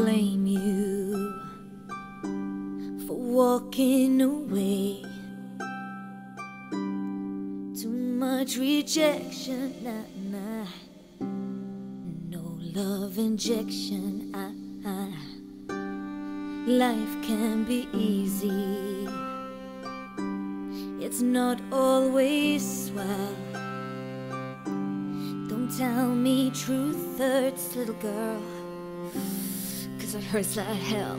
blame you for walking away. Too much rejection, nah. No love injection, Life can be easy. It's not always swell. Don't tell me true hurts, little girl, 'cause it hurts like hell.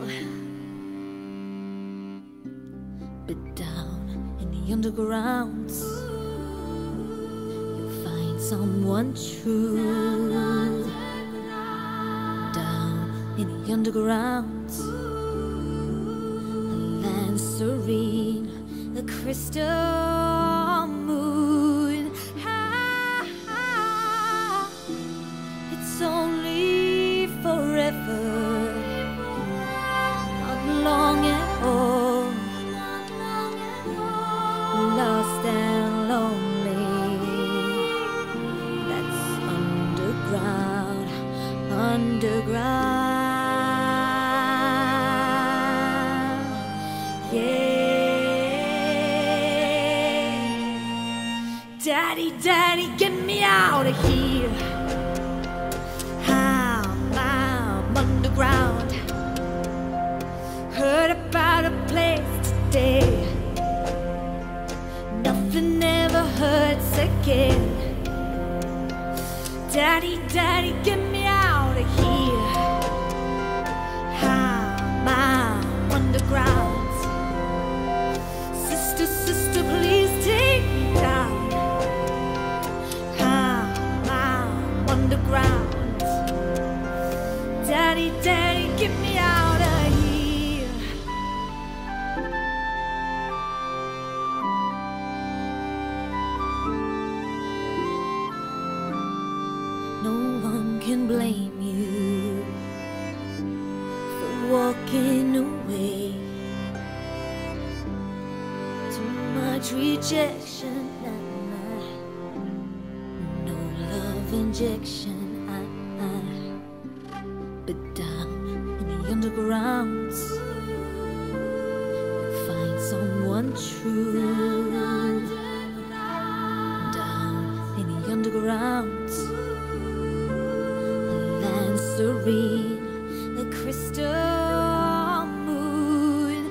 But down in the undergrounds, you'll find someone true. Down in the undergrounds, serene, the crystal moon. It's only forever, not long at all. Lost and lonely, that's underground, Daddy, Daddy, get me out of here. I'm underground. Heard about a place today. Nothing ever hurts again. Daddy, Daddy, get me out of here. I'm underground. Underground. Daddy, Daddy, get me out of here. No one can blame you for walking away. Too much rejection, injection, but down in the undergrounds, you'll find someone true. Down in the undergrounds, the land serene, the crystal moon.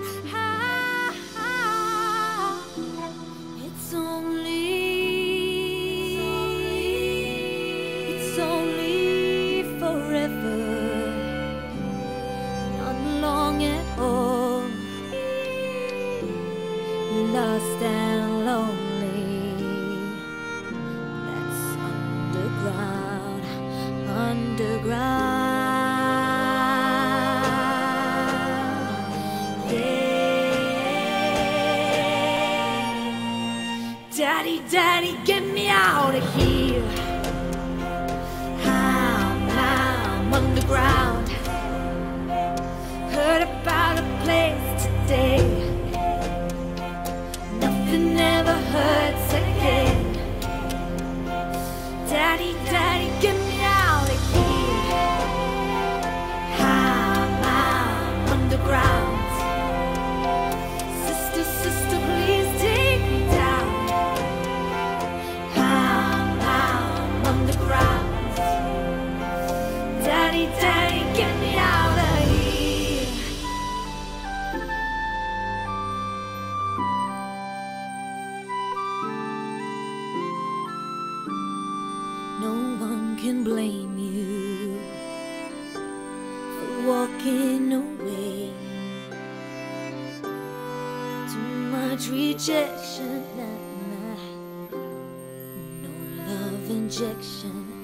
It's only. Lost and lonely, that's underground, Daddy, Daddy, get me out of here. I'm underground. Heard about a place today. Daddy, Daddy, get me out of here. I'm underground. Sister, sister, please take me down. I'm underground. Daddy, Daddy, get me out of here. No one can blame you for walking away. Too much rejection, no love injection.